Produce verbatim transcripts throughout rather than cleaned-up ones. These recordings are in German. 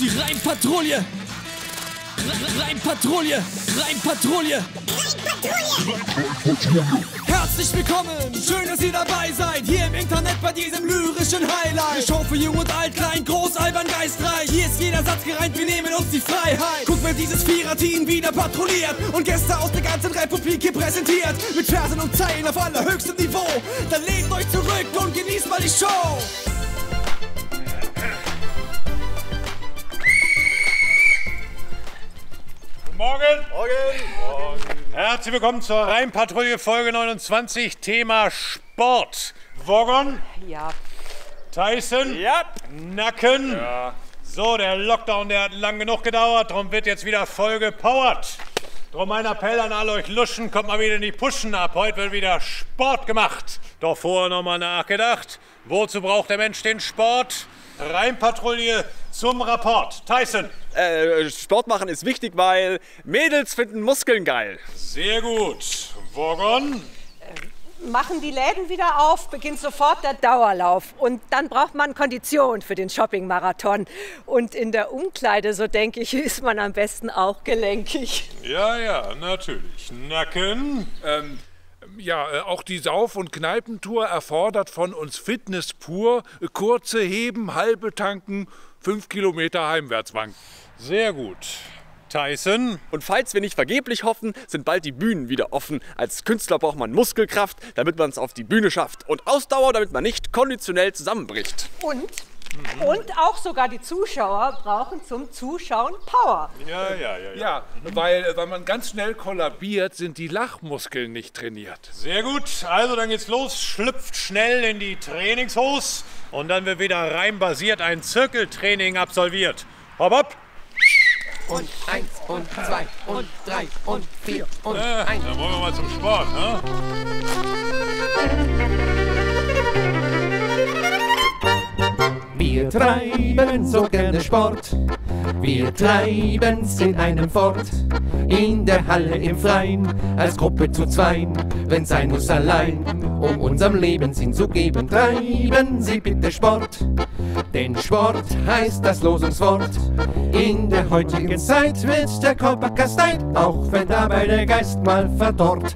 Die Reimpatrouille! Reimpatrouille! Reimpatrouille! Reimpatrouille! Herzlich willkommen! Schön, dass ihr dabei seid! Hier im Internet bei diesem lyrischen Highlight! Ich hoffe, jung und alt, klein, groß, albern, geistreich! Hier ist jeder Satz gereimt, wir nehmen uns die Freiheit! Guck, wer dieses Viererteam wieder patrouilliert! Und Gäste aus der ganzen Republik hier präsentiert! Mit Versen und Zeilen auf allerhöchstem Niveau! Dann lehnt euch zurück und genießt mal die Show! Morgen. Morgen. Morgen! Herzlich willkommen zur Reimpatrouille Folge neunundzwanzig, Thema Sport. Woggon? Ja. Tyson? Ja. Nacken? Ja. So, der Lockdown, der hat lang genug gedauert, darum wird jetzt wieder voll gepowert. Drum mein Appell an all euch Luschen, kommt mal wieder in die Puschen ab. Heute wird wieder Sport gemacht. Doch vorher nochmal nachgedacht, wozu braucht der Mensch den Sport? Reimpatrouille zum Rapport. Tyson. Äh, Sport machen ist wichtig, weil Mädels finden Muskeln geil. Sehr gut. Wogon? Äh, machen die Läden wieder auf, beginnt sofort der Dauerlauf. Und dann braucht man Kondition für den Shopping-Marathon. Und in der Umkleide, so denke ich, ist man am besten auch gelenkig. Ja, ja, natürlich. Nacken? Ähm. Ja, auch die Sauf- und Kneipentour erfordert von uns Fitness pur. Kurze Heben, halbe Tanken, fünf Kilometer Heimwärtswanken. Sehr gut. Tyson? Und falls wir nicht vergeblich hoffen, sind bald die Bühnen wieder offen. Als Künstler braucht man Muskelkraft, damit man es auf die Bühne schafft. Und Ausdauer, damit man nicht konditionell zusammenbricht. Und? Mhm. Und auch sogar die Zuschauer brauchen zum Zuschauen Power. Ja, ja, ja. Ja, ja, weil, weil man ganz schnell kollabiert, sind die Lachmuskeln nicht trainiert. Sehr gut, also dann geht's los. Schlüpft schnell in die Trainingshose und dann wird wieder reimbasiert ein Zirkeltraining absolviert. Hopp, hopp. Und eins und zwei und drei und vier und ja, eins. Dann wollen wir mal zum Sport, ne? Wir treiben so gerne Sport, wir treiben's in einem fort. In der Halle, im Freien, als Gruppe zu zweien, wenn sein muss allein, um unserem Lebenssinn zu geben. Treiben Sie bitte Sport, denn Sport heißt das Losungswort. In der heutigen Zeit wird der Körper kasteit, auch wenn dabei der Geist mal verdorrt.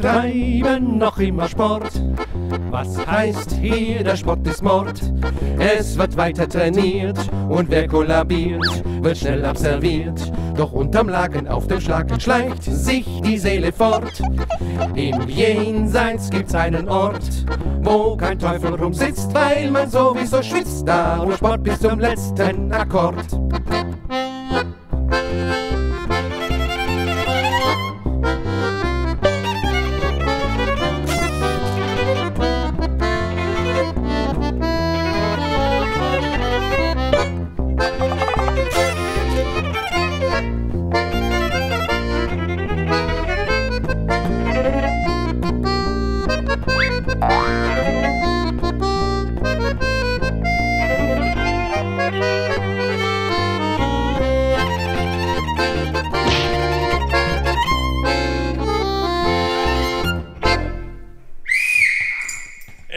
Treiben noch immer Sport. Was heißt hier, der Sport ist Mord? Es wird weiter trainiert und wer kollabiert, wird schnell absolviert. Doch unterm Laken, auf dem Schlagen schleicht sich die Seele fort. Im Jenseits gibt's einen Ort, wo kein Teufel rumsitzt, weil man sowieso schwitzt. Darum Sport bis zum letzten Akkord.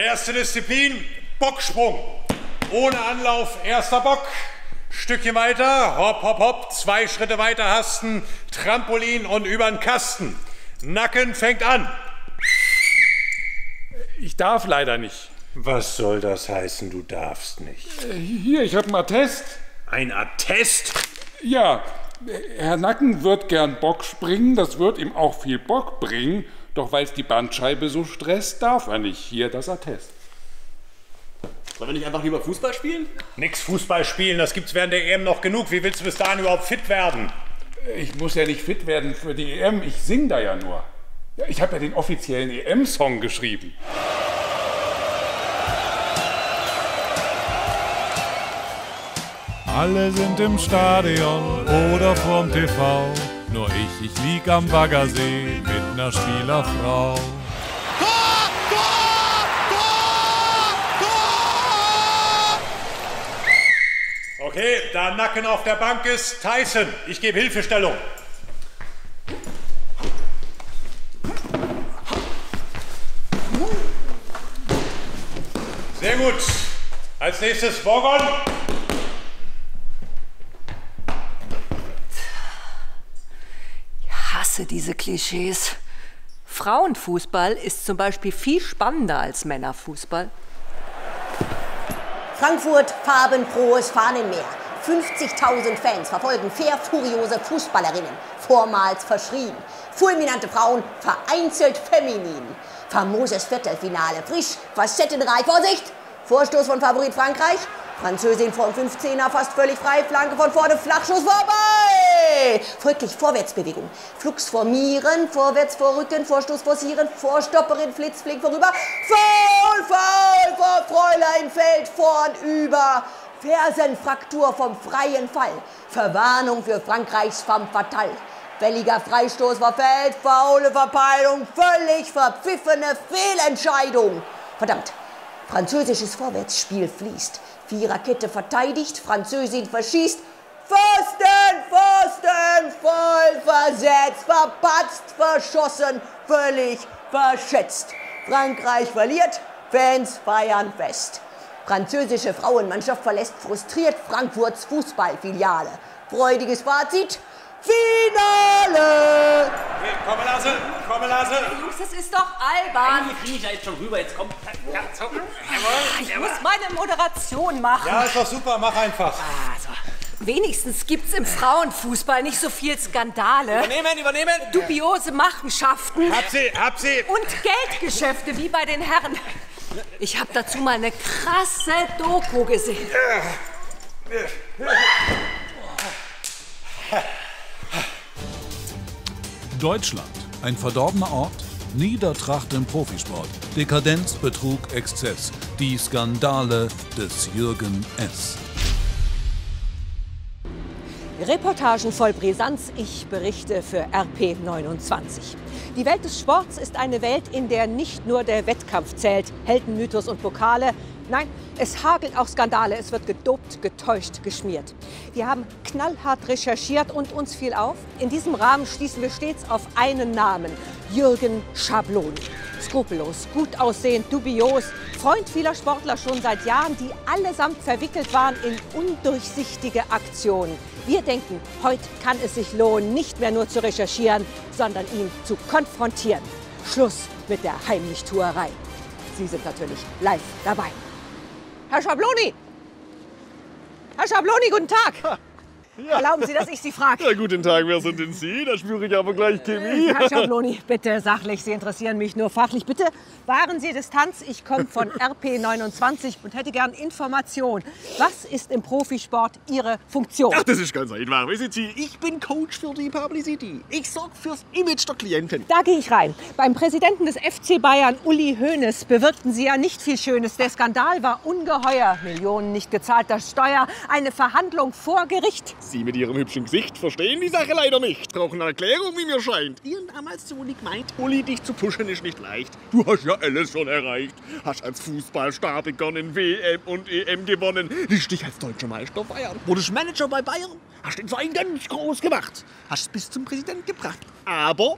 Erste Disziplin, Bocksprung. Ohne Anlauf, erster Bock. Stückchen weiter, hopp, hopp, hopp. Zwei Schritte weiter hasten, Trampolin und übern Kasten. Nacken fängt an. Ich darf leider nicht. Was soll das heißen, du darfst nicht? Hier, ich habe einen Attest. Ein Attest? Ja, Herr Nacken wird gern Bock springen, das wird ihm auch viel Bock bringen. Doch weil es die Bandscheibe so stresst, darf er nicht. Hier das Attest. Wollen wir nicht einfach lieber Fußball spielen? Nix Fußball spielen, das gibt's während der E M noch genug. Wie willst du bis dahin überhaupt fit werden? Ich muss ja nicht fit werden für die E M, ich sing da ja nur. Ja, ich habe ja den offiziellen E M-Song geschrieben. Alle sind im Stadion oder vorm T V. Nur ich, ich lieg am Baggersee mit ner Spielerfrau. Tor! Tor! Tor! Tor! Okay, da Nacken auf der Bank ist, Tyson, ich gebe Hilfestellung. Sehr gut. Als nächstes Borgon. Ich hasse diese Klischees. Frauenfußball ist zum Beispiel viel spannender als Männerfußball. Frankfurt, farbenfrohes Fahnenmeer. fünfzigtausend Fans verfolgen fair furiose Fußballerinnen, vormals verschrien. Fulminante Frauen, vereinzelt feminin. Famoses Viertelfinale, frisch, facettenreich, Vorsicht! Vorstoß von Favorit Frankreich, Französin vom fünfzehner, fast völlig frei, Flanke von vorne, Flachschuss vorbei! Folglich Vorwärtsbewegung, Flux formieren, vorwärts vorrücken, Vorstoß forcieren, Vorstopperin, Flitzflick vorüber, Foul, Foul, vor Fräulein fällt vornüber, Fersenfraktur vom freien Fall, Verwarnung für Frankreichs femme fatale. Fälliger Freistoß verfällt, faule Verpeilung, völlig verpfiffene Fehlentscheidung. Verdammt, französisches Vorwärtsspiel fließt, Viererkette verteidigt, Französin verschießt, Pfosten, Pfosten, voll versetzt, verpatzt, verschossen, völlig verschätzt. Frankreich verliert, Fans feiern fest. Französische Frauenmannschaft verlässt frustriert Frankfurts Fußballfiliale. Freudiges Fazit. Finale! Okay, komm mal, Lasse! Komm mal, Lasse! Jungs, das ist doch albern! Die Krieger ist schon rüber, jetzt kommt... Ja, so. Ich muss meine Moderation machen. Ja, ist doch super, mach einfach. Also, wenigstens gibt's im Frauenfußball nicht so viel Skandale. Übernehmen, übernehmen! Dubiose Machenschaften. Hab sie, hab sie! Und Geldgeschäfte, wie bei den Herren. Ich habe dazu mal eine krasse Doku gesehen. Deutschland, ein verdorbener Ort, Niedertracht im Profisport, Dekadenz, Betrug, Exzess, die Skandale des Jürgen S. Reportagen voll Brisanz, ich berichte für R P neunundzwanzig. Die Welt des Sports ist eine Welt, in der nicht nur der Wettkampf zählt, Heldenmythos und Pokale. Nein, es hagelt auch Skandale, es wird gedopt, getäuscht, geschmiert. Wir haben knallhart recherchiert und uns fiel auf. In diesem Rahmen schließen wir stets auf einen Namen, Jürgen Schablon. Skrupellos, gut aussehend, dubios, Freund vieler Sportler schon seit Jahren, die allesamt verwickelt waren in undurchsichtige Aktionen. Wir denken, heute kann es sich lohnen, nicht mehr nur zu recherchieren, sondern ihn zu konfrontieren. Schluss mit der Heimlichtuerei. Sie sind natürlich live dabei. Herr Schabloni! Herr Schabloni, guten Tag! Ja. Erlauben Sie, dass ich Sie frage. Ja, guten Tag, wer sind denn Sie? Da spüre ich aber gleich Chemie. Herr Schabloni, bitte sachlich, Sie interessieren mich nur fachlich. Bitte wahren Sie Distanz. Ich komme von R P neunundzwanzig und hätte gern Information. Was ist im Profisport Ihre Funktion? Ach, das ist ganz einfach. Wissen Sie, ich bin Coach für die Publicity. Ich sorge fürs Image der Klienten. Da gehe ich rein. Beim Präsidenten des F C Bayern, Uli Hoeneß, bewirkten Sie ja nicht viel Schönes. Der Skandal war ungeheuer. Millionen nicht gezahlter Steuer, eine Verhandlung vor Gericht. Sie mit Ihrem hübschen Gesicht verstehen die Sache leider nicht. Brauchen eine Erklärung, wie mir scheint. Ihren damals zu Uli meint, Uli, dich zu pushen ist nicht leicht. Du hast ja alles schon erreicht. Hast als Fußballstar begonnen, W M und E M gewonnen. Liest dich als deutscher Meister feiern. Wurdest Manager bei Bayern. Hast den Verein ganz groß gemacht. Hast es bis zum Präsident gebracht. Aber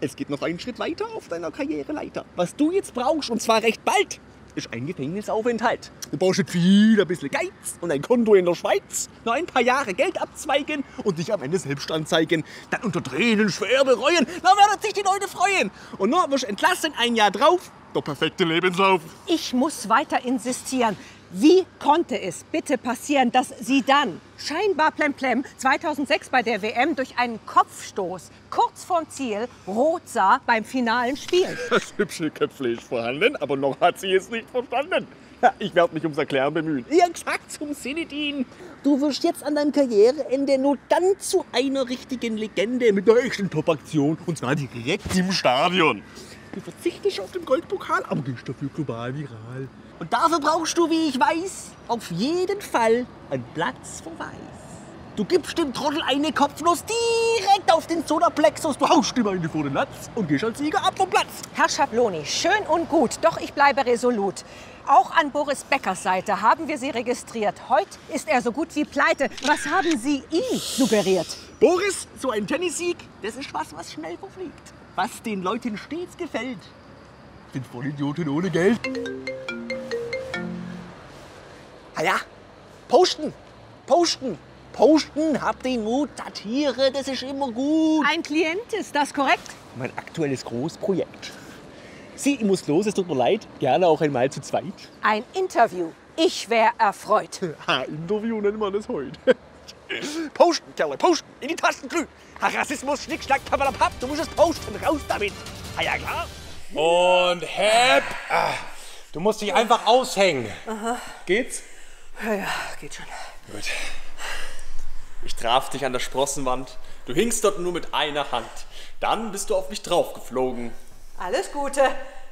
es geht noch einen Schritt weiter auf deiner Karriereleiter. Was du jetzt brauchst, und zwar recht bald, ist ein Gefängnisaufenthalt. Du brauchst jetzt viel ein bisschen Geiz und ein Konto in der Schweiz, noch ein paar Jahre Geld abzweigen und dich am Ende selbst anzeigen, dann unter Tränen schwer bereuen, dann werden sich die Leute freuen. Und nur wirst du entlassen, ein Jahr drauf, der perfekte Lebenslauf. Ich muss weiter insistieren. Wie konnte es bitte passieren, dass Sie dann, scheinbar plemplem, zweitausendsechs bei der W M durch einen Kopfstoß kurz vorm Ziel rot sah beim finalen Spiel? Das hübsche Köpfle ist vorhanden, aber noch hat sie es nicht verstanden. Ich werde mich ums Erklären bemühen. Ja, exakt zum Sinedin. Du wirst jetzt an deinem Karriereende nur dann zu einer richtigen Legende mit der echten Top-Aktion, und zwar direkt im Stadion. Du verzichtest auf den Goldpokal, aber gehst dafür global viral. Und dafür brauchst du, wie ich weiß, auf jeden Fall einen Platzverweis. Du gibst dem Trottel eine Kopfnuss direkt auf den Solarplexus, du haust ihm eine vor den Latz und gehst als Sieger ab vom Platz. Herr Schabloni, schön und gut, doch ich bleibe resolut. Auch an Boris Beckers Seite haben wir Sie registriert. Heute ist er so gut wie pleite. Was haben Sie ihm suggeriert? Boris, so ein Tennissieg, das ist was, was schnell verfliegt. Was den Leuten stets gefällt, sind Vollidioten ohne Geld. Ah ja, posten, posten. Posten, hab den Mut, datiere, das ist immer gut. Ein Klient, ist das korrekt? Mein aktuelles Großprojekt. Sie, ich muss los, es tut mir leid. Gerne auch einmal zu zweit. Ein Interview. Ich wäre erfreut. Ha, Interview nennt man das heute. Posten, Kerle, posten, in die Tasten glühen. Ha, Rassismus, Schnick, Schnack, Papalapap, du musst es posten, raus damit. Ha, ja klar. Und hep. Du musst dich einfach aushängen. Aha. Geht's? Ja, ja, geht schon. Gut. Ich traf dich an der Sprossenwand, du hingst dort nur mit einer Hand. Dann bist du auf mich draufgeflogen. Alles Gute,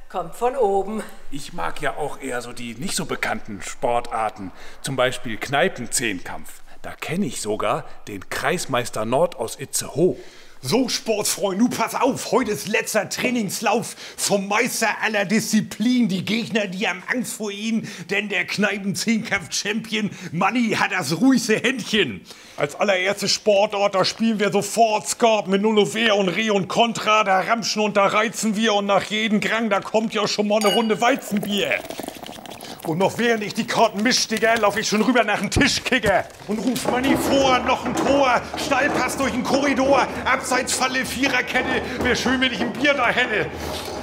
kommt von oben. Ich mag ja auch eher so die nicht so bekannten Sportarten, zum Beispiel Kneipenzehnkampf. Da kenne ich sogar den Kreismeister Nord aus Itzehoe. So, Sportsfreund, nun pass auf, heute ist letzter Trainingslauf vom Meister aller Disziplinen. Die Gegner, die haben Angst vor ihnen, denn der Kneipen-Zehnkampf-Champion Manni hat das ruhigste Händchen. Als allererste Sportort, da spielen wir sofort Skat mit Nullover und Re und Contra. Da ramschen und da reizen wir und nach jedem Grang, da kommt ja schon mal eine Runde Weizenbier. Und noch während ich die Karten misch, Digga, lauf ich schon rüber nach dem Tischkicker und ruf Manni vor, noch ein Tor, Steilpass durch den Korridor, Abseitsfalle, Viererkette, wäre schön, wenn ich ein Bier da hätte.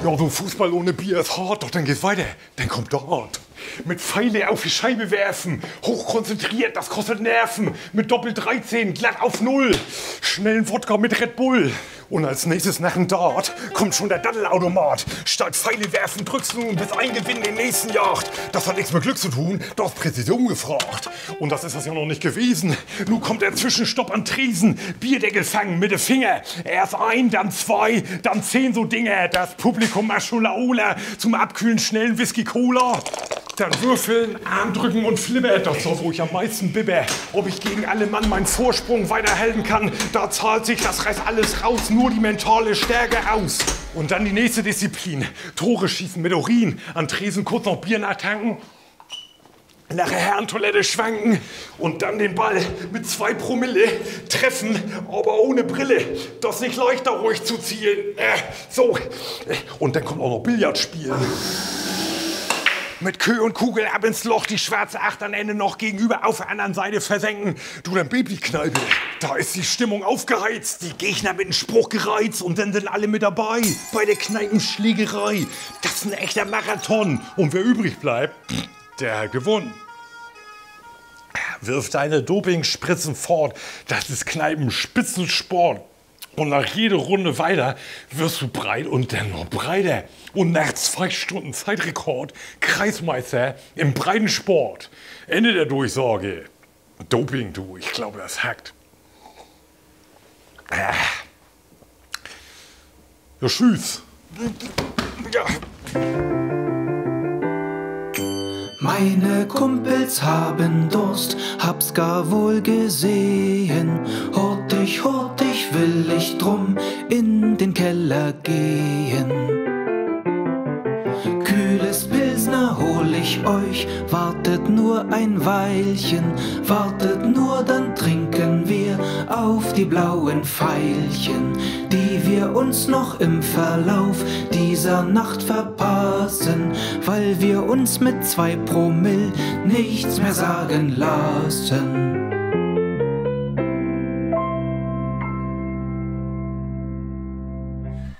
Ja, so Fußball ohne Bier ist hart, doch dann geht's weiter, dann kommt dort. Mit Pfeile auf die Scheibe werfen, hochkonzentriert, das kostet Nerven, mit Doppel dreizehn, glatt auf Null, schnellen Wodka mit Red Bull. Und als nächstes nach dem Dart kommt schon der Daddelautomat. Statt Pfeile werfen drückst du nun bis ein Gewinn den nächsten jagt. Das hat nichts mit Glück zu tun, doch ist Präzision gefragt. Und das ist das ja noch nicht gewesen. Nun kommt der Zwischenstopp an Tresen. Bierdeckel fangen mit dem Finger. Erst ein, dann zwei, dann zehn so Dinger. Das Publikum macht Scholaola zum Abkühlen schnellen Whisky-Cola. Dann würfeln, Arm drücken und flipper. Das war, wo ich am meisten bibber. Ob ich gegen alle Mann meinen Vorsprung weiterhalten kann, da zahlt sich, das reißt alles raus, nur die mentale Stärke aus. Und dann die nächste Disziplin. Tore schießen mit Urin, an Tresen kurz noch Bier nachtanken, nach der Herrentoilette schwanken und dann den Ball mit zwei Promille treffen, aber ohne Brille. Das ist nicht leichter, ruhig zu zielen. Äh, so. Und dann kommt auch noch Billard spielen. Mit Kö und Kugel ab ins Loch, die schwarze Acht am Ende noch gegenüber auf der anderen Seite versenken. Du, dann Babykneipe, da ist die Stimmung aufgeheizt, die Gegner mit dem Spruch gereizt und dann sind alle mit dabei bei der Kneipenschlägerei. Das ist ein echter Marathon und wer übrig bleibt, der hat gewonnen. Wirf deine Dopingspritzen fort, das ist Kneipenspitzensport. Und nach jeder Runde weiter wirst du breit und dann noch breiter. Und nach zwei Stunden Zeitrekord Kreismeister im Breitensport. Ende der Durchsage. Doping, du, ich glaube, das hackt. Ja, tschüss. Ja. Meine Kumpels haben Durst, hab's gar wohl gesehen. Hurtig, hurtig will ich drum in den Keller gehen. Kühles Pilsner hol ich euch, wartet nur ein Weilchen. Wartet nur, dann trinken wir auf die blauen Veilchen, die wir uns noch im Verlauf dieser Nacht verpassen, weil wir uns mit zwei Promille nichts mehr sagen lassen.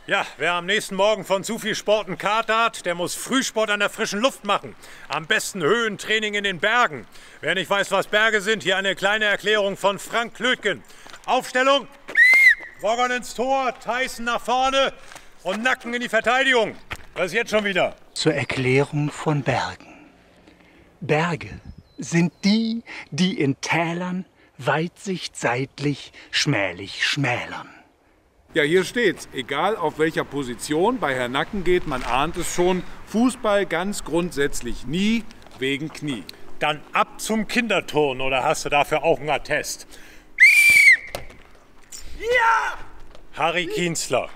Ja, wer am nächsten Morgen von zu viel Sport einen Kater hat, der muss Frühsport an der frischen Luft machen. Am besten Höhentraining in den Bergen. Wer nicht weiß, was Berge sind, hier eine kleine Erklärung von Frank Klötgen. Aufstellung, Woggon ins Tor, Tyson nach vorne und Nacken in die Verteidigung. Das ist jetzt schon wieder. Zur Erklärung von Bergen. Berge sind die, die in Tälern weitsicht, seitlich, schmählich, schmälern. Ja, hier steht's. Egal auf welcher Position bei Herrn Nacken geht, man ahnt es schon. Fußball ganz grundsätzlich nie wegen Knie. Dann ab zum Kinderturnen oder hast du dafür auch einen Attest? Ja! Harry Kienzler.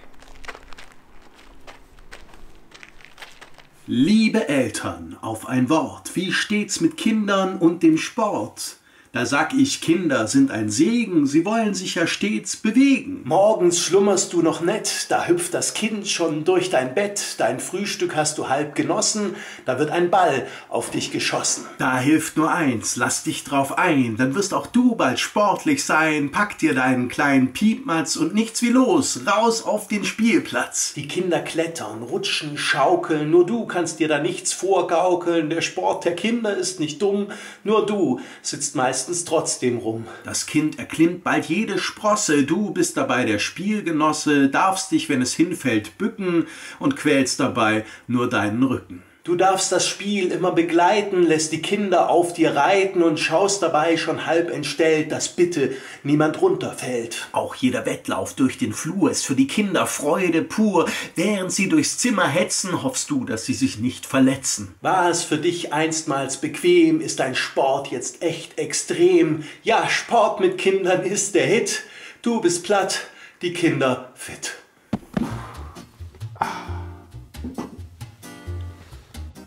Liebe Eltern, auf ein Wort, wie steht's mit Kindern und dem Sport? Da sag ich, Kinder sind ein Segen, sie wollen sich ja stets bewegen. Morgens schlummerst du noch nett, da hüpft das Kind schon durch dein Bett. Dein Frühstück hast du halb genossen, da wird ein Ball auf dich geschossen. Da hilft nur eins, lass dich drauf ein, dann wirst auch du bald sportlich sein. Pack dir deinen kleinen Piepmatz und nichts wie los, raus auf den Spielplatz. Die Kinder klettern, rutschen, schaukeln, nur du kannst dir da nichts vorgaukeln. Der Sport der Kinder ist nicht dumm, nur du sitzt meist trotzdem rum. Das Kind erklimmt bald jede Sprosse, du bist dabei der Spielgenosse, darfst dich, wenn es hinfällt, bücken und quälst dabei nur deinen Rücken. Du darfst das Spiel immer begleiten, lässt die Kinder auf dir reiten und schaust dabei schon halb entstellt, dass bitte niemand runterfällt. Auch jeder Wettlauf durch den Flur ist für die Kinder Freude pur. Während sie durchs Zimmer hetzen, hoffst du, dass sie sich nicht verletzen. War es für dich einstmals bequem, ist dein Sport jetzt echt extrem. Ja, Sport mit Kindern ist der Hit. Du bist platt, die Kinder fit.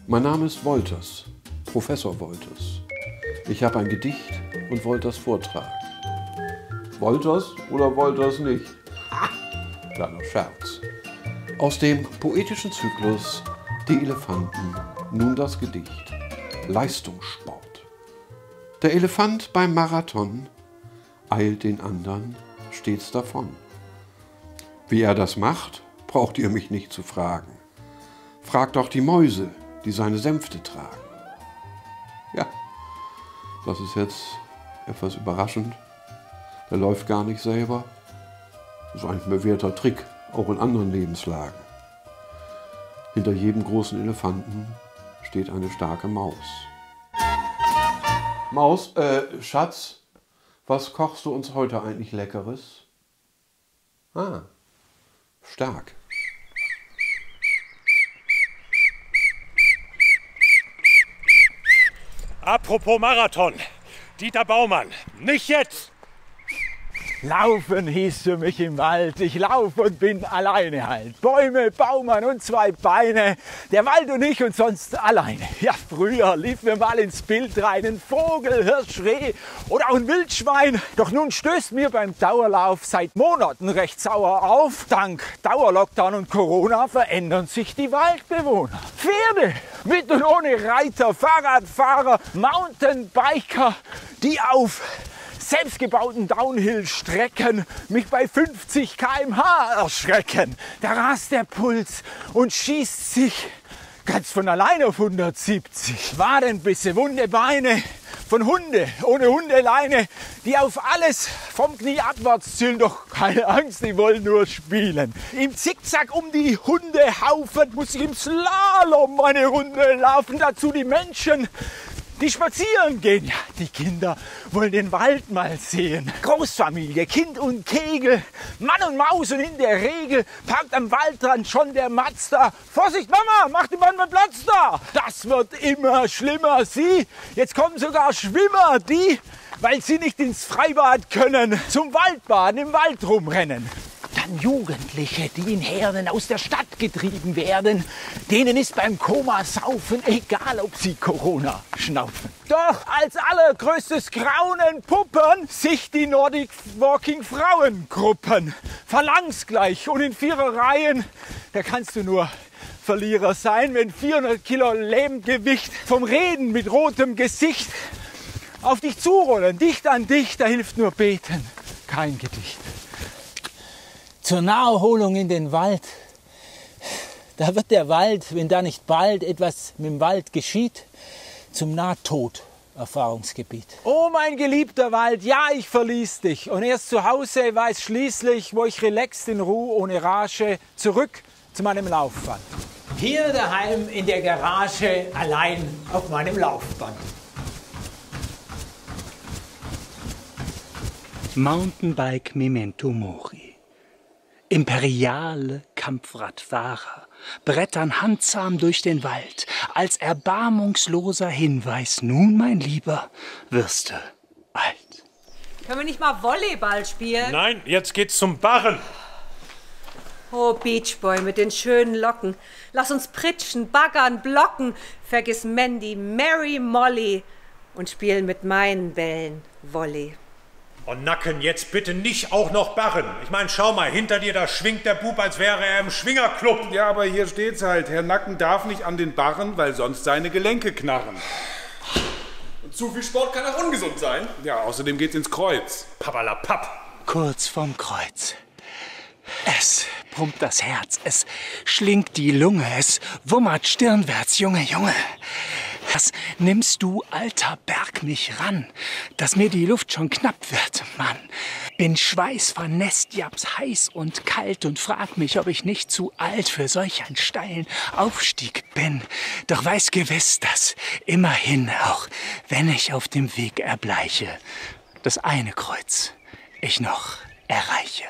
Mein Name ist Wolters, Professor Wolters. Ich habe ein Gedicht und wollte das vortragen. Wolters oder Wolters nicht? Kleiner Scherz. Aus dem poetischen Zyklus Die Elefanten nun das Gedicht Leistungssport. Der Elefant beim Marathon eilt den anderen stets davon. Wie er das macht, braucht ihr mich nicht zu fragen. Fragt auch die Mäuse, die seine Sänfte tragen. Ja, das ist jetzt etwas überraschend. Der läuft gar nicht selber. Das ist ein bewährter Trick, auch in anderen Lebenslagen. Hinter jedem großen Elefanten steht eine starke Maus. Maus, äh, Schatz, was kochst du uns heute eigentlich Leckeres? Ah, stark. Apropos Marathon, Dieter Baumann, nicht jetzt! Laufen hieß für mich im Wald, ich lauf und bin alleine halt. Bäume, Baumann und zwei Beine, der Wald und ich und sonst alleine. Ja, früher lief mir mal ins Bild rein ein Vogel, Hirsch, Reh oder auch ein Wildschwein. Doch nun stößt mir beim Dauerlauf seit Monaten recht sauer auf. Dank Dauerlockdown und Corona verändern sich die Waldbewohner. Pferde mit und ohne Reiter, Fahrradfahrer, Mountainbiker, die auf selbstgebauten Downhill-Strecken mich bei fünfzig Kilometer pro Stunde erschrecken. Da rast der Puls und schießt sich ganz von alleine auf hundertsiebzig. Wadenbisse, wunde Beine von Hunde ohne Hundeleine, die auf alles vom Knie abwärts zielen. Doch keine Angst, die wollen nur spielen. Im Zickzack um die Hundehaufen muss ich im Slalom eine Runde laufen. Dazu die Menschen, die spazieren gehen. Ja, die Kinder wollen den Wald mal sehen. Großfamilie, Kind und Kegel, Mann und Maus und in der Regel parkt am Waldrand schon der Mazda. Vorsicht, Mama, mach den Mann mal Platz da. Das wird immer schlimmer. Sieh, jetzt kommen sogar Schwimmer, die, weil sie nicht ins Freibad können, zum Waldbaden im Wald rumrennen. Dann Jugendliche, die in Herden aus der Stadt getrieben werden, denen ist beim Komasaufen egal, ob sie Corona schnaufen. Doch als allergrößtes Graunen puppern sich die Nordic Walking Frauengruppen. Phalanxgleich und in Vierer Reihen, da kannst du nur Verlierer sein, wenn vierhundert Kilo Lehmgewicht vom Reden mit rotem Gesicht auf dich zurollen. Dicht an dicht, da hilft nur Beten, kein Gedicht. Zur Naherholung in den Wald. Da wird der Wald, wenn da nicht bald etwas mit dem Wald geschieht, zum Nahtod. Erfahrungsgebiet. Oh, mein geliebter Wald, ja, ich verließ dich. Und erst zu Hause weiß schließlich, wo ich relaxt in Ruhe, ohne Rage, zurück zu meinem Laufband. Hier daheim in der Garage, allein auf meinem Laufband. Mountainbike Memento Mori. Imperiale Kampfradfahrer brettern handsam durch den Wald, als erbarmungsloser Hinweis: Nun, mein Lieber, wirst du alt. Können wir nicht mal Volleyball spielen? Nein, jetzt geht's zum Barren. Oh, Beachboy mit den schönen Locken. Lass uns pritschen, baggern, blocken. Vergiss Mandy, Mary, Molly und spielen mit meinen Bällen Volley. Oh, Nacken, jetzt bitte nicht auch noch barren. Ich meine, schau mal, hinter dir, da schwingt der Bub, als wäre er im Schwingerclub. Ja, aber hier steht's halt. Herr Nacken darf nicht an den Barren, weil sonst seine Gelenke knarren. Und zu viel Sport kann auch ungesund sein. Ja, außerdem geht's ins Kreuz. Pappalapapp. Kurz vorm Kreuz. Es pumpt das Herz, es schlingt die Lunge, es wummert stirnwärts, Junge, Junge. Das nimmst du, alter Berg, mich ran, dass mir die Luft schon knapp wird, Mann. Bin schweißvernässt, japs heiß und kalt und frag mich, ob ich nicht zu alt für solch einen steilen Aufstieg bin. Doch weiß gewiss, dass immerhin auch, wenn ich auf dem Weg erbleiche, das eine Kreuz ich noch erreiche.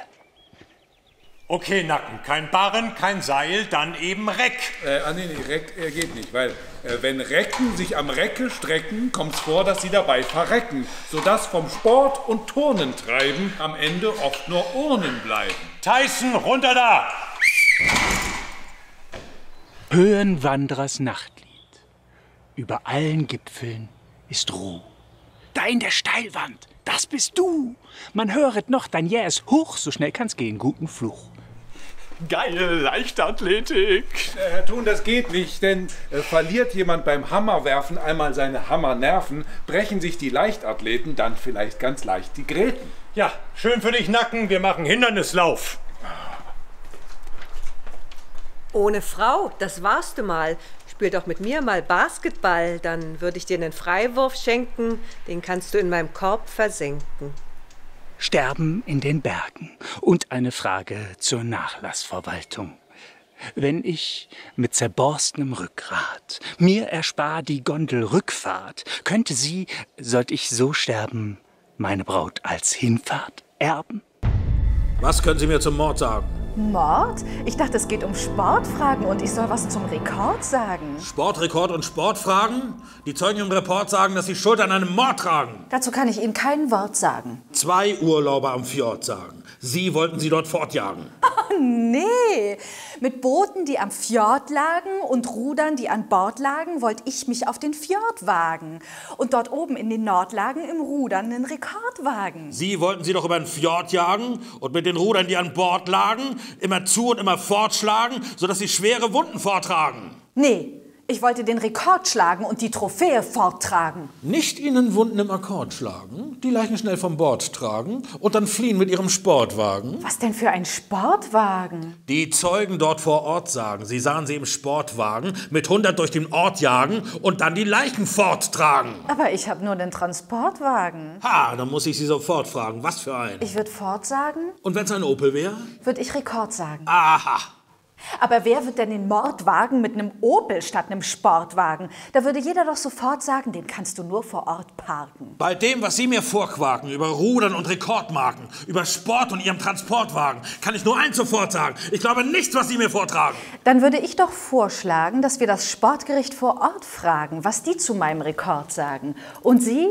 Okay, Nacken, kein Barren, kein Seil, dann eben Reck. Äh, ah, nee, nee, Reck äh, geht nicht, weil äh, wenn Recken sich am Recke strecken, kommt's vor, dass sie dabei verrecken, sodass vom Sport und Turnen treiben am Ende oft nur Urnen bleiben. Tyson, runter da! Höhenwanderers Nachtlied. Über allen Gipfeln ist Ruh. Da in der Steilwand, das bist du! Man höret noch dein jähes Huch, so schnell kann's gehen, guten Fluch. Geile Leichtathletik. Äh, Herr Thun, das geht nicht, denn äh, verliert jemand beim Hammerwerfen einmal seine Hammernerven, brechen sich die Leichtathleten dann vielleicht ganz leicht die Gräten. Ja, schön für dich, Nacken, wir machen Hindernislauf. Ohne Frau, das warst du mal. Spiel doch mit mir mal Basketball, dann würde ich dir einen Freiwurf schenken, den kannst du in meinem Korb versenken. Sterben in den Bergen und eine Frage zur Nachlassverwaltung. Wenn ich mit zerborstenem Rückgrat mir erspar die Gondelrückfahrt, könnte sie, sollte ich so sterben, meine Braut als Hinfahrt erben? Was können Sie mir zum Mord sagen? Mord? Ich dachte, es geht um Sportfragen und ich soll was zum Rekord sagen. Sportrekord und Sportfragen? Die Zeugen im Report sagen, dass sie Schuld an einem Mord tragen. Dazu kann ich Ihnen kein Wort sagen. Zwei Urlauber am Fjord sagen, Sie wollten sie dort fortjagen. Oh nee! Mit Booten, die am Fjord lagen und Rudern, die an Bord lagen, wollte ich mich auf den Fjord wagen. Und dort oben in den Nordlagen im Rudern einen Rekord wagen. Sie wollten sie doch über den Fjord jagen und mit den Rudern, die an Bord lagen, immer zu und immer fortschlagen, sodass sie schwere Wunden vortragen. Nee, ich wollte den Rekord schlagen und die Trophäe forttragen. Nicht ihnen Wunden im Akkord schlagen, die Leichen schnell vom Bord tragen und dann fliehen mit ihrem Sportwagen. Was denn für ein Sportwagen? Die Zeugen dort vor Ort sagen, sie sahen sie im Sportwagen mit hundert durch den Ort jagen und dann die Leichen forttragen. Aber ich habe nur den Transportwagen. Ha, dann muss ich Sie sofort fragen, was für ein? Ich würde fortsagen. Und wenn es ein Opel wäre? Würde ich Rekord sagen. Aha. Aber wer wird denn den Mordwagen mit einem Opel statt einem Sportwagen? Da würde jeder doch sofort sagen, den kannst du nur vor Ort parken. Bei dem, was Sie mir vorquaken über Rudern und Rekordmarken, über Sport und Ihrem Transportwagen, kann ich nur eins sofort sagen. Ich glaube nichts, was Sie mir vortragen. Dann würde ich doch vorschlagen, dass wir das Sportgericht vor Ort fragen, was die zu meinem Rekord sagen. Und Sie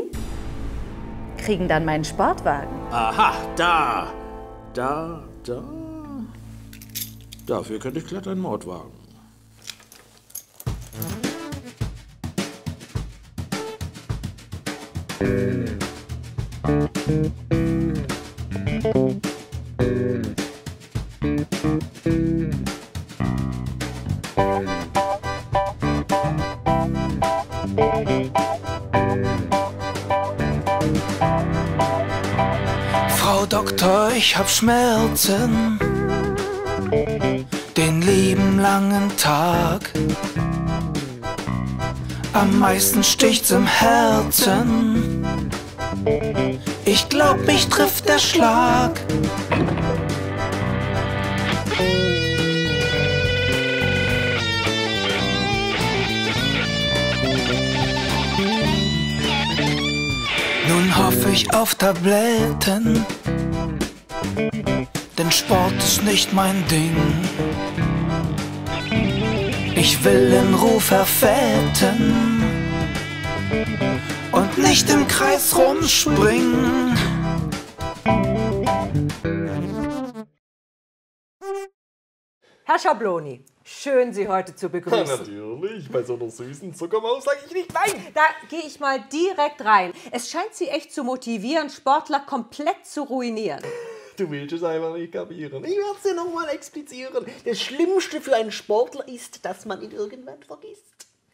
kriegen dann meinen Sportwagen. Aha, da, da, da. Dafür könnte ich glatt einen Mord wagen. Frau Doktor, ich hab Schmerzen. Den lieben langen Tag. Am meisten sticht's im Herzen. Ich glaub, mich trifft der Schlag. Nun hoffe ich auf Tabletten, denn Sport ist nicht mein Ding. Ich will den Ruf erfetten und nicht im Kreis rumspringen. Herr Schabloni, schön, Sie heute zu begrüßen. Ja, natürlich, bei so einer süßen Zuckermaus sage ich nicht nein. Da gehe ich mal direkt rein. Es scheint Sie echt zu motivieren, Sportler komplett zu ruinieren. Du willst es einfach nicht kapieren. Ich werde es dir nochmal explizieren. Das Schlimmste für einen Sportler ist, dass man ihn irgendwann vergisst.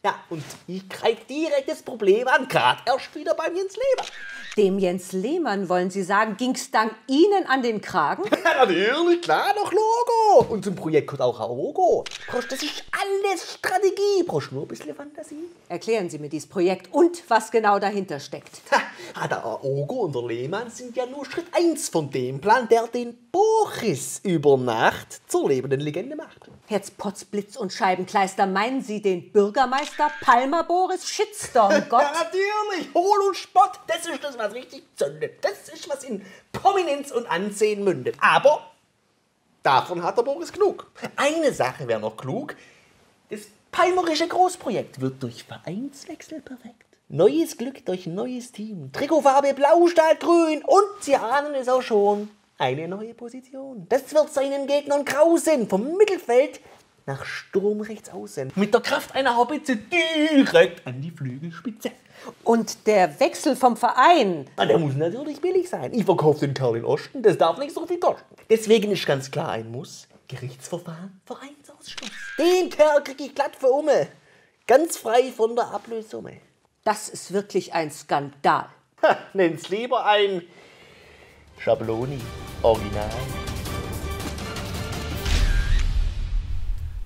Ja, und ich kriege direkt das Problem an, gerade erst wieder beim Jens Lehmann. Dem Jens Lehmann, wollen Sie sagen, ging es dank Ihnen an den Kragen? Ja, natürlich, klar, noch Logo. Und zum Projekt kommt auch Aogo. Prost, das ist alles Strategie. Prost, nur ein bisschen Fantasie. Erklären Sie mir dieses Projekt und was genau dahinter steckt. Ha, der Aogo und der Lehmann sind ja nur Schritt eins von dem Plan, der den Boris über Nacht zur lebenden Legende macht. Jetzt Potzblitz und Scheibenkleister, meinen Sie den Bürgermeister Palmer Boris Shitstorm Gott? Ja, natürlich, Hohn und Spott, das ist das, was richtig zündet. Das ist, was in Prominenz und Ansehen mündet. Aber davon hat der Boris genug. Eine Sache wäre noch klug, das palmerische Großprojekt wird durch Vereinswechsel perfekt. Neues Glück durch neues Team. Trikotfarbe blau statt grün. Und Sie ahnen es auch schon. Eine neue Position. Das wird seinen Gegnern grausen. Vom Mittelfeld nach Sturm rechts außen. Mit der Kraft einer Haubitze direkt an die Flügelspitze. Und der Wechsel vom Verein? Na, der muss natürlich billig sein. Ich verkaufe den Kerl in Osten. Das darf nicht so viel kosten. Deswegen ist ganz klar ein Muss. Gerichtsverfahren, Vereinsausschluss. Den Kerl kriege ich glatt für umme. Ganz frei von der Ablössumme. Das ist wirklich ein Skandal. Ha, nenn's lieber ein Schabloni-Original.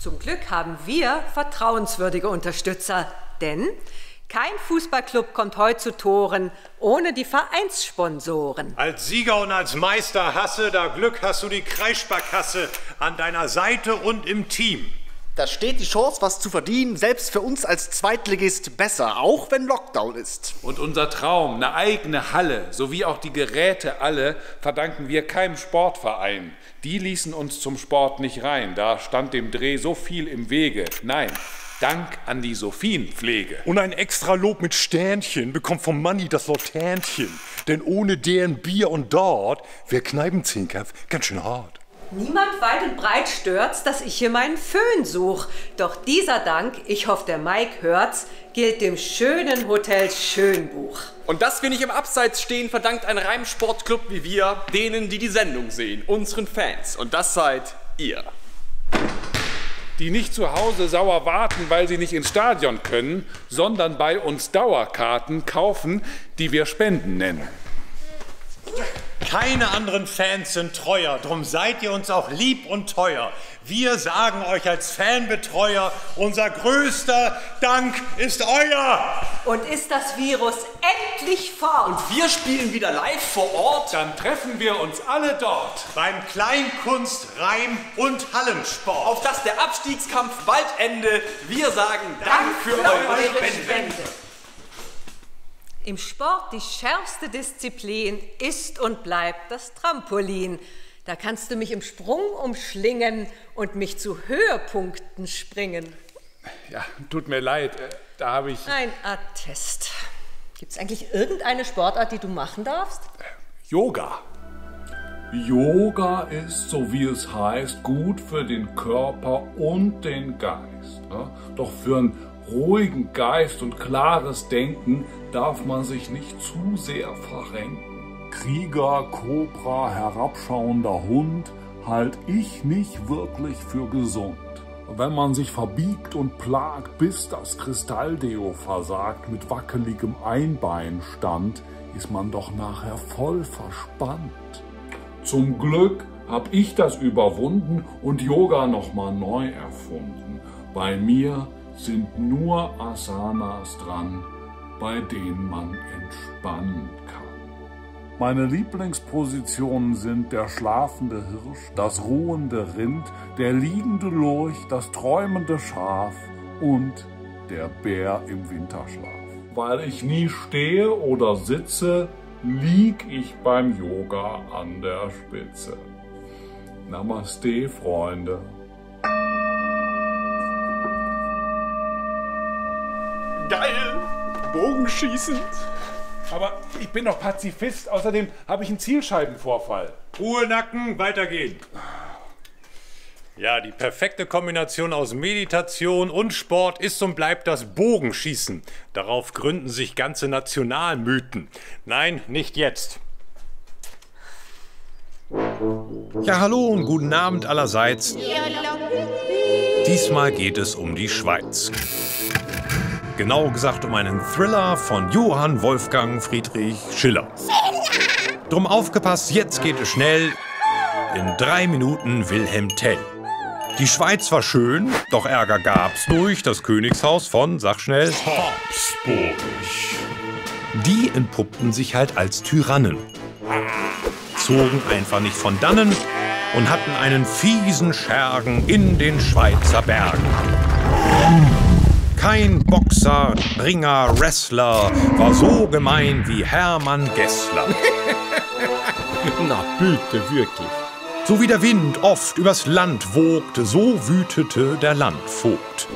Zum Glück haben wir vertrauenswürdige Unterstützer, denn kein Fußballclub kommt heute zu Toren ohne die Vereinssponsoren. Als Sieger und als Meister hasse, da Glück hast du die Kreissparkasse an deiner Seite und im Team. Da steht die Chance, was zu verdienen, selbst für uns als Zweitligist besser, auch wenn Lockdown ist. Und unser Traum, eine eigene Halle, sowie auch die Geräte alle, verdanken wir keinem Sportverein. Die ließen uns zum Sport nicht rein, da stand dem Dreh so viel im Wege. Nein, dank an die Sophienpflege. Und ein extra Lob mit Sternchen bekommt vom Manni das Wort Hähnchen. Denn ohne deren Bier und dort wäre Kneipenzehnkampf ganz schön hart. Niemand weit und breit stört's, dass ich hier meinen Föhn suche. Doch dieser Dank, ich hoffe, der Mike hört's, gilt dem schönen Hotel Schönbuch. Und dass wir nicht im Abseits stehen, verdankt ein Reimsportclub wie wir denen, die die Sendung sehen, unseren Fans. Und das seid ihr. Die nicht zu Hause sauer warten, weil sie nicht ins Stadion können, sondern bei uns Dauerkarten kaufen, die wir Spenden nennen. Keine anderen Fans sind treuer, drum seid ihr uns auch lieb und teuer. Wir sagen euch als Fanbetreuer, unser größter Dank ist euer. Und ist das Virus endlich fort? Und wir spielen wieder live vor Ort. Dann treffen wir uns alle dort. Beim Kleinkunst-, Reim- und Hallensport. Auf dass der Abstiegskampf bald ende. Wir sagen Dank, Dank für, für eure Spende. Spende. Im Sport die schärfste Disziplin ist und bleibt das Trampolin. Da kannst du mich im Sprung umschlingen und mich zu Höhepunkten springen. Ja, tut mir leid, da habe ich... Ein Attest. Gibt es eigentlich irgendeine Sportart, die du machen darfst? Yoga. Yoga ist, so wie es heißt, gut für den Körper und den Geist. Ne? Doch für einen ruhigen Geist und klares Denken darf man sich nicht zu sehr verrenken. Krieger, Kobra, herabschauender Hund halte ich nicht wirklich für gesund. Wenn man sich verbiegt und plagt, bis das Kristalldeo versagt, mit wackeligem Einbein stand, ist man doch nachher voll verspannt. Zum Glück hab ich das überwunden und Yoga nochmal neu erfunden. Bei mir sind nur Asanas dran, bei denen man entspannen kann. Meine Lieblingspositionen sind der schlafende Hirsch, das ruhende Rind, der liegende Lurch, das träumende Schaf und der Bär im Winterschlaf. Weil ich nie stehe oder sitze, lieg ich beim Yoga an der Spitze. Namaste, Freunde. Geil! Bogenschießend! Aber ich bin doch Pazifist, außerdem habe ich einen Zielscheibenvorfall. Ruhe, Nacken, weitergehen. Ja, die perfekte Kombination aus Meditation und Sport ist und bleibt das Bogenschießen. Darauf gründen sich ganze Nationalmythen. Nein, nicht jetzt. Ja, hallo und guten Abend allerseits. Diesmal geht es um die Schweiz. Genau gesagt um einen Thriller von Johann Wolfgang Friedrich Schiller. Drum aufgepasst, jetzt geht es schnell. In drei Minuten Wilhelm Tell. Die Schweiz war schön, doch Ärger gab's durch das Königshaus von, sag schnell, Habsburg. Die entpuppten sich halt als Tyrannen, zogen einfach nicht von dannen und hatten einen fiesen Schergen in den Schweizer Bergen. Kein Boxer, Ringer, Wrestler war so gemein wie Hermann Gessler. Na bitte, wirklich. So wie der Wind oft übers Land wogte, so wütete der Landvogt.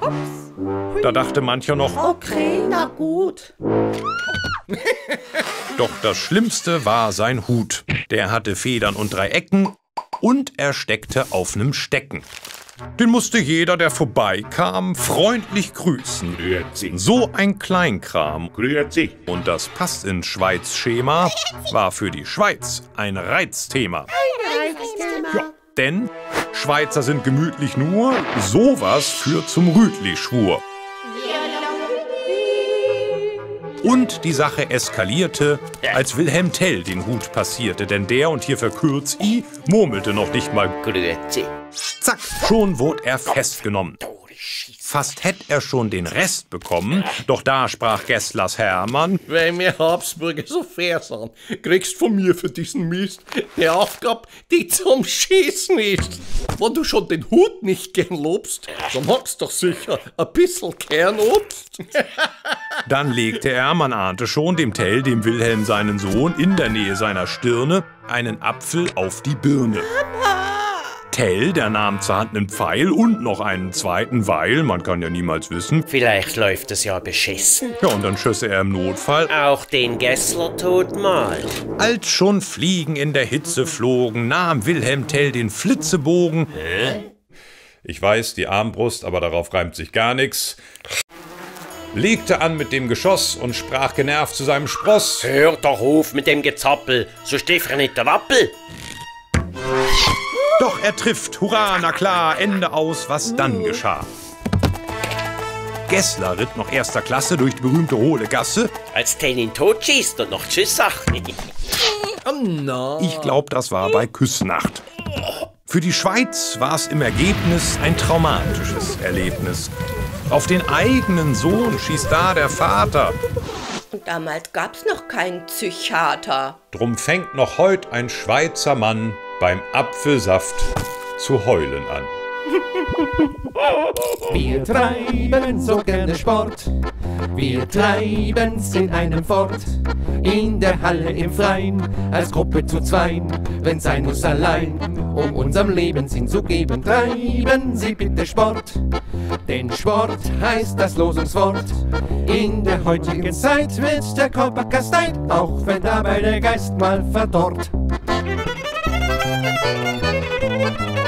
Ups. Da dachte mancher noch, okay, na gut. Doch das Schlimmste war sein Hut. Der hatte Federn und drei Ecken und er steckte auf einem Stecken. Den musste jeder, der vorbeikam, freundlich grüßen. Grüezi. So ein Kleinkram. Grüezi. Und das passt ins Schweiz-Schema, war für die Schweiz ein Reizthema. Ein Reizthema. Ja, denn Schweizer sind gemütlich nur, sowas führt zum Rütli-Schwur. Und die Sache eskalierte, als Wilhelm Tell den Hut passierte, denn der, und hier verkürzt i, murmelte noch nicht mal Grüezi. Zack, schon wurde er festgenommen. Fast hätte er schon den Rest bekommen, doch da sprach Gesslers Hermann: Wenn wir Habsburger so fair sind, kriegst von mir für diesen Mist die Aufgabe, die zum Schießen ist. Wenn du schon den Hut nicht gern lobst, dann magst du doch sicher ein bisschen Kernobst. Dann legte er, man ahnte schon, dem Tell, dem Wilhelm seinen Sohn, in der Nähe seiner Stirne einen Apfel auf die Birne. Tell, der nahm zur Hand einen Pfeil und noch einen zweiten, weil, man kann ja niemals wissen, vielleicht läuft es ja beschissen. Ja, und dann schösse er im Notfall auch den Gessler tot mal. Als schon Fliegen in der Hitze flogen, nahm Wilhelm Tell den Flitzebogen. Hä? Ich weiß, die Armbrust, aber darauf reimt sich gar nichts. Legte an mit dem Geschoss und sprach genervt zu seinem Spross: Hört doch auf mit dem Gezappel, so steht er nicht der Wappel. Doch er trifft, hurra, na klar, Ende aus, was dann geschah. Gessler ritt noch erster Klasse durch die berühmte Hohle Gasse. Als Tell ihn tot schießt und noch Tschüss sagt. Oh no. Ich glaube, das war bei Küssnacht. Für die Schweiz war es im Ergebnis ein traumatisches Erlebnis. Auf den eigenen Sohn schießt da der Vater. Und damals gab's noch keinen Psychiater. Drum fängt noch heut ein Schweizer Mann beim Apfelsaft zu heulen an. Wir treiben so gerne Sport, wir treiben's in einem Fort. In der Halle im Freien, als Gruppe zu zweien, wenn sein muss allein, um unserem Lebenssinn zu geben. Treiben Sie bitte Sport, denn Sport heißt das Losungswort. In der heutigen Zeit wird der Körper kasteit, auch wenn dabei der Geist mal verdorrt. Thank you.